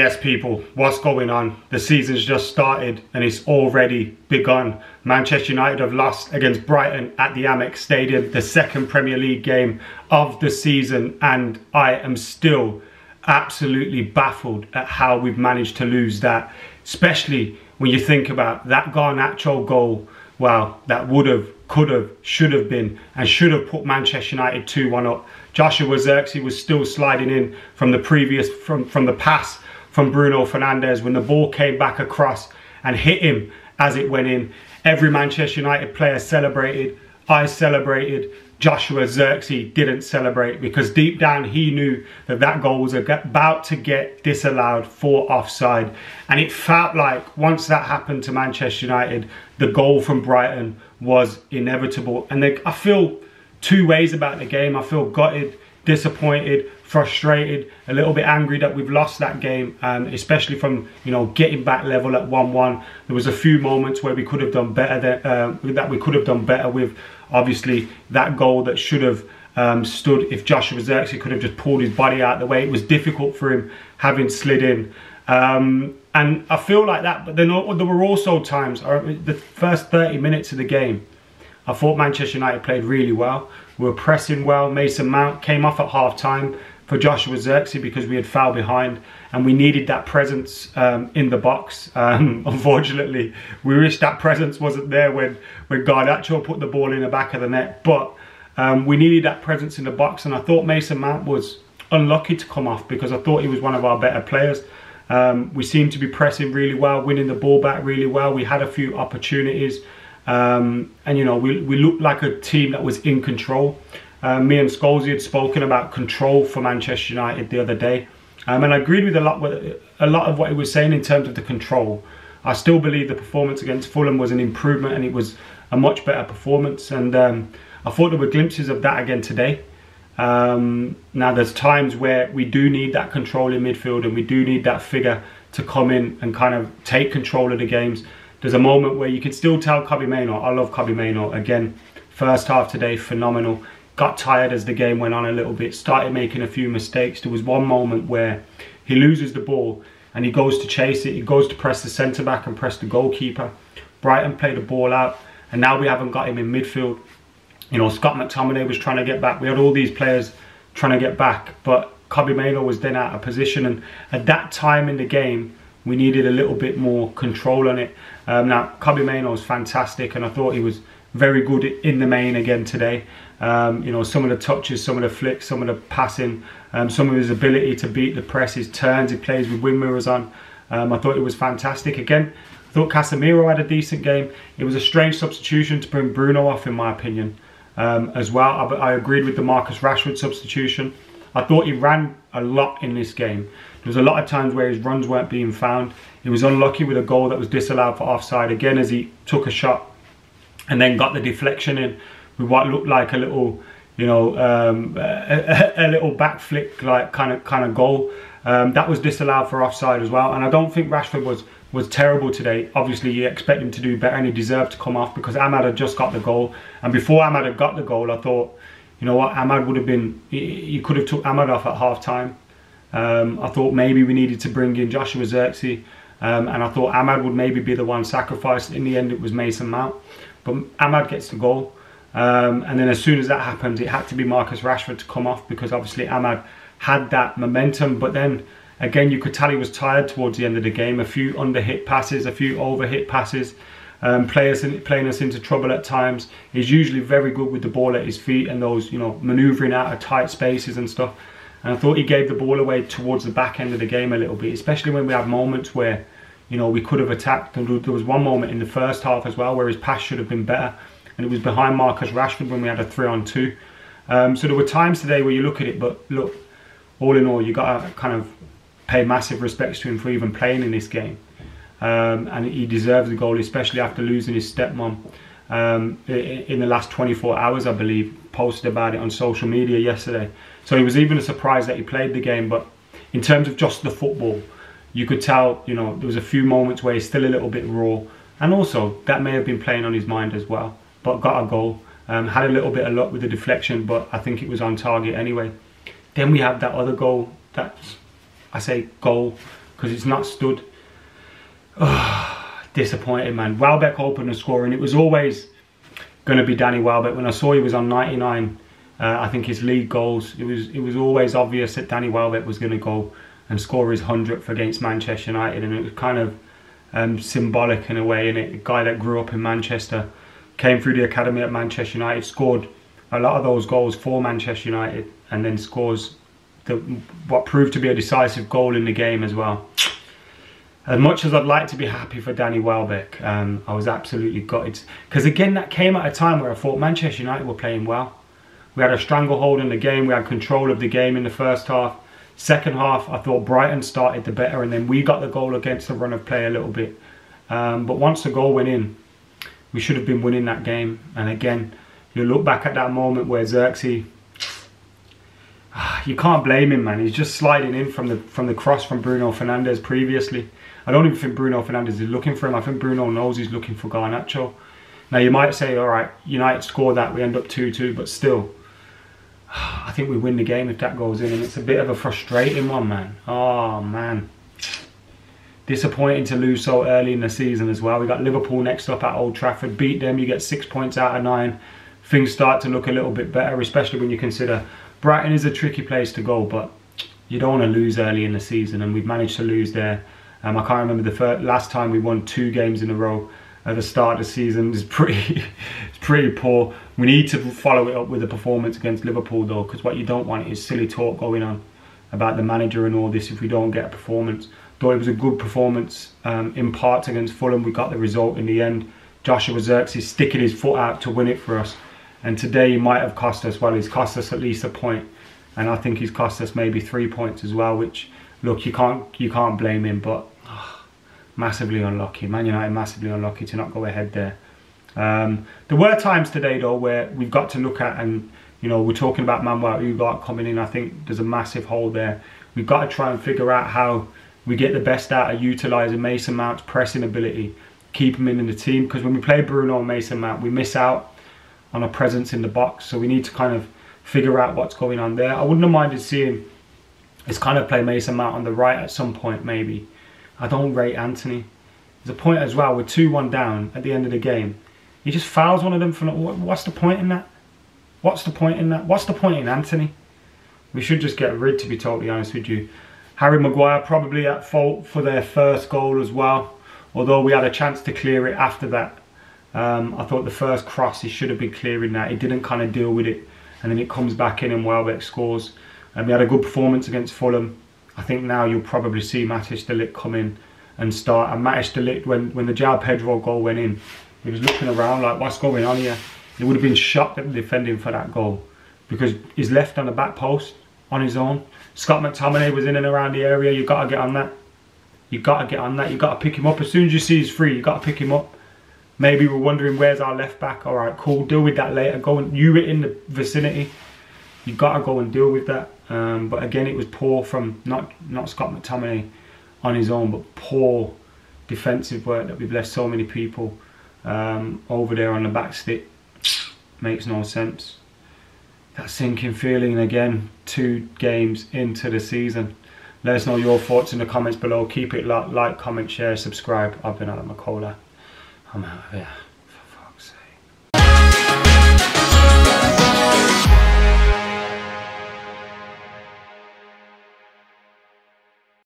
Yes people, what's going on? The season's just started and it's already begun. Manchester United have lost against Brighton at the Amex Stadium, the second Premier League game of the season, and I am still absolutely baffled at how we've managed to lose that, especially when you think about that Garnacho goal. Wow, that would have, could have, should have been, and should have put Manchester United 2-1 up. Joshua Zirkzee was still sliding in from the previous, from the pass from Bruno Fernandes when the ball came back across and hit him as it went in. Every Manchester United player celebrated. I celebrated. Joshua Zirkzee didn't celebrate because deep down he knew that that goal was about to get disallowed for offside. And it felt like once that happened to Manchester United, the goal from Brighton was inevitable. And I feel two ways about the game. I feel gutted, disappointed, frustrated, a little bit angry that we've lost that game, especially from, you know, getting back level at 1-1. There was a few moments where we could have done better with. Obviously, that goal that should have stood if Joshua Zirkzee could have just pulled his body out of the way. It was difficult for him having slid in. And I feel like that, but then there were also times, the first 30 minutes of the game, I thought Manchester United played really well. We were pressing well. Mason Mount came off at half-time for Joshua Zirkzee because we had fouled behind and we needed that presence in the box. Unfortunately, we wish that presence wasn't there when Garnacho put the ball in the back of the net, but we needed that presence in the box, and I thought Mason Mount was unlucky to come off because I thought he was one of our better players. We seemed to be pressing really well, winning the ball back really well. We had a few opportunities. And you know, we looked like a team that was in control. Me and Scholesy had spoken about control for Manchester United the other day, and I agreed with a lot of what he was saying in terms of the control. I still believe the performance against Fulham was an improvement, and it was a much better performance. And I thought there were glimpses of that again today. Now there's times where we do need that control in midfield, and we do need that figure to come in and kind of take control of the games. There's a moment where you can still tell Kobbie Mainoo. I love Kobbie Mainoo. Again, first half today, phenomenal. Got tired as the game went on a little bit. Started making a few mistakes. There was one moment where he loses the ball and he goes to chase it. He goes to press the centre-back and press the goalkeeper. Brighton played the ball out, and now we haven't got him in midfield. You know, Scott McTominay was trying to get back. We had all these players trying to get back, but Kobbie Mainoo was then out of position. And at that time in the game, we needed a little bit more control on it. Now, Kobbie Mainoo was fantastic, and I thought he was very good in the main again today. You know, some of the touches, some of the flicks, some of the passing, some of his ability to beat the press, his turns, he plays with wing mirrors on. I thought it was fantastic. Again, I thought Casemiro had a decent game. It was a strange substitution to bring Bruno off, in my opinion, as well. I agreed with the Marcus Rashford substitution. I thought he ran a lot in this game. There was a lot of times where his runs weren't being found. He was unlucky with a goal that was disallowed for offside again as he took a shot and then got the deflection in with what looked like a little, you know, a little backflip like kind of goal. That was disallowed for offside as well. And I don't think Rashford was terrible today. Obviously, you expect him to do better and he deserved to come off because Amad had just got the goal. And before Amad had got the goal, I thought, you know what, Amad would have been, you could have took Amad off at half time. I thought maybe we needed to bring in Joshua Zirkzee, and I thought Amad would maybe be the one sacrificed. In the end, it was Mason Mount, but Amad gets the goal. And then as soon as that happened, it had to be Marcus Rashford to come off because obviously Amad had that momentum. But then again, you could tell he was tired towards the end of the game. A few under-hit passes, a few over-hit passes. Playing us into trouble at times. He's usually very good with the ball at his feet and those, you know, manoeuvring out of tight spaces and stuff. And I thought he gave the ball away towards the back end of the game a little bit, especially when we have moments where, you know, we could have attacked. And there was one moment in the first half as well where his pass should have been better, and it was behind Marcus Rashford when we had a 3-on-2. So there were times today where you look at it, but look, all in all, you got to kind of pay massive respects to him for even playing in this game. And he deserves the goal, especially after losing his stepmom in the last 24 hours, I believe. Posted about it on social media yesterday. So it was even a surprise that he played the game. But in terms of just the football, you could tell, you know, there was a few moments where he's still a little bit raw. And also, that may have been playing on his mind as well. But got a goal. Had a little bit of luck with the deflection, but I think it was on target anyway. Then we have that other goal. That's, I say goal. because it's not stood. Oh, disappointed, man. Welbeck opened the scoring. It was always going to be Danny Welbeck. When I saw he was on 99, I think his league goals, it was always obvious that Danny Welbeck was going to go and score his 100th against Manchester United, and it was kind of symbolic in a way, and a guy that grew up in Manchester, came through the academy at Manchester United, scored a lot of those goals for Manchester United, and then scores what proved to be a decisive goal in the game as well. As much as I'd like to be happy for Danny Welbeck, I was absolutely gutted. Because again, that came at a time where I thought Manchester United were playing well. We had a stranglehold in the game, we had control of the game in the first half. Second half, I thought Brighton started the better, and then we got the goal against the run of play a little bit. But once the goal went in, we should have been winning that game. And again, you look back at that moment where Zirkzee, you can't blame him, man. He's just sliding in from the cross from Bruno Fernandes previously. I don't even think Bruno Fernandes is looking for him. I think Bruno knows he's looking for Garnacho. Now you might say, all right, United score that, we end up 2-2, but still, I think we win the game if that goes in, and it's a bit of a frustrating one, man. Oh, man. Disappointing to lose so early in the season as well. We got Liverpool next up at Old Trafford. Beat them, you get 6 points out of 9. Things start to look a little bit better, especially when you consider Brighton is a tricky place to go, but you don't want to lose early in the season, and we've managed to lose there. I can't remember the last time we won 2 games in a row at the start of the season. It's pretty poor. We need to follow it up with a performance against Liverpool though, because what you don't want is silly talk going on about the manager and all this if we don't get a performance. Though it was a good performance in parts against Fulham, we got the result in the end. Joshua Zirkzee sticking his foot out to win it for us, and today he might have cost us, well, he's cost us at least a point, and I think he's cost us maybe 3 points as well, which, look, you can't blame him, but massively unlucky. Man United massively unlucky to not go ahead there. There were times today though where we've got to look at, and you know, we're talking about Manuel Ugarte coming in. I think there's a massive hole there. We've got to try and figure out how we get the best out of utilising Mason Mount's pressing ability, keep him in the team, because when we play Bruno and Mason Mount, we miss out on a presence in the box, so we need to kind of figure out what's going on there. I wouldn't have minded seeing us kind of play Mason Mount on the right at some point maybe. I don't rate Anthony. There's a point as well, we're 2-1 down at the end of the game. He just fouls one of them for what's the point in that? What's the point in that? What's the point in Anthony? We should just get rid, to be totally honest with you. Harry Maguire probably at fault for their first goal as well, although we had a chance to clear it after that. I thought the first cross, he should have been clearing that. He didn't kind of deal with it, and then it comes back in and Welbeck scores. And we had a good performance against Fulham. I think now you'll probably see Mattis De Ligt come in and start. And Mattis De Ligt, when the Joao Pedro goal went in, he was looking around like, what's going on here? He would have been shocked at defending for that goal, because he's left on the back post on his own. Scott McTominay was in and around the area. You've got to get on that. You've got to get on that. You've got to pick him up. As soon as you see he's free, you've got to pick him up. Maybe we're wondering, where's our left back? All right, cool. Deal with that later. Go and, you were in the vicinity. You've got to go and deal with that. But again, it was poor from not Scott McTominay on his own, but poor defensive work that we've left so many people over there on the back stick. Makes no sense. That sinking feeling again, 2 games into the season. Let us know your thoughts in the comments below. Keep it locked, like, comment, share, subscribe. I've been Adam McKola. I'm out of here.